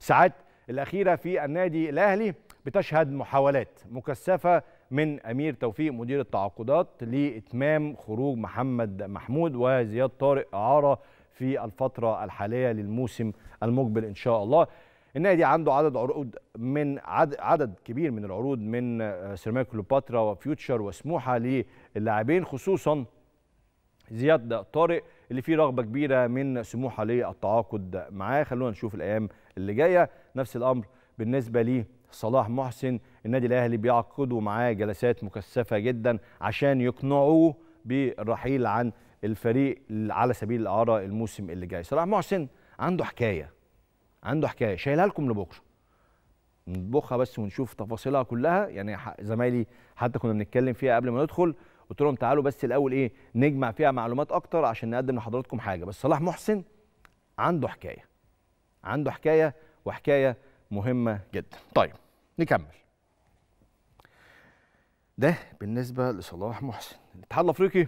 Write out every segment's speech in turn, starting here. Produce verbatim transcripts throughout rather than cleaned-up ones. الساعات الأخيرة في النادي الأهلي بتشهد محاولات مكثفة من أمير توفيق مدير التعاقدات لإتمام خروج محمد محمود وزياد طارق إعارة في الفترة الحالية للموسم المقبل إن شاء الله. النادي عنده عدد عروض من عدد, عدد كبير من العروض من سيرما كليوباترا وفيوتشر وسموحه للاعبين، خصوصا زياد طارق اللي فيه رغبه كبيره من سموحه للتعاقد معاه. خلونا نشوف الايام اللي جايه. نفس الامر بالنسبه ليه صلاح محسن، النادي الاهلي بيعقدوا معاه جلسات مكثفه جدا عشان يقنعوه بالرحيل عن الفريق على سبيل الاعاره الموسم اللي جاي. صلاح محسن عنده حكايه عنده حكايه شايلها لكم لبكره، نطبخها بس ونشوف تفاصيلها كلها. يعني زمايلي حتى كنا بنتكلم فيها قبل ما ندخل، قلت لهم تعالوا بس الاول ايه نجمع فيها معلومات اكتر عشان نقدم لحضراتكم حاجه. بس صلاح محسن عنده حكايه عنده حكايه وحكايه مهمه جدا. طيب نكمل. ده بالنسبه لصلاح محسن. الاتحاد الافريقي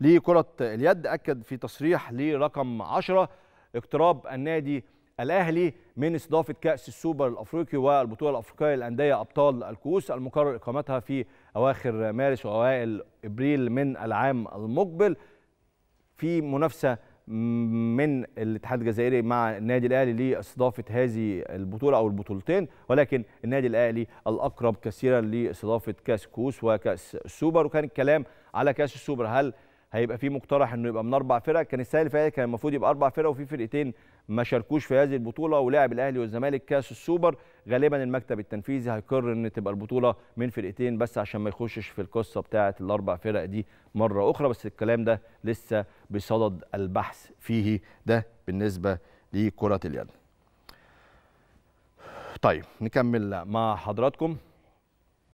لكره اليد اكد في تصريح لرقم عشرة اقتراب النادي الأهلي من استضافة كأس السوبر الأفريقي والبطولة الأفريقية للأندية أبطال الكؤوس المقرر إقامتها في أواخر مارس وأوائل إبريل من العام المقبل، في منافسة من الاتحاد الجزائري مع النادي الأهلي لاستضافة هذه البطولة أو البطولتين، ولكن النادي الأهلي الأقرب كثيرا لاستضافة كأس الكؤوس وكأس السوبر. وكان الكلام على كأس السوبر، هل هيبقى في مقترح انه يبقى من اربع فرق؟ كان السنه اللي فاتت كان المفروض يبقى اربع فرق وفي فرقتين ما شاركوش في هذه البطوله، ولعب الاهلي والزمالك كاس السوبر. غالبا المكتب التنفيذي هيقرر ان تبقى البطوله من فرقتين بس عشان ما يخشش في القصه بتاعه الاربع فرق دي مره اخرى، بس الكلام ده لسه بصدد البحث فيه. ده بالنسبه لكره اليد. طيب نكمل مع حضراتكم.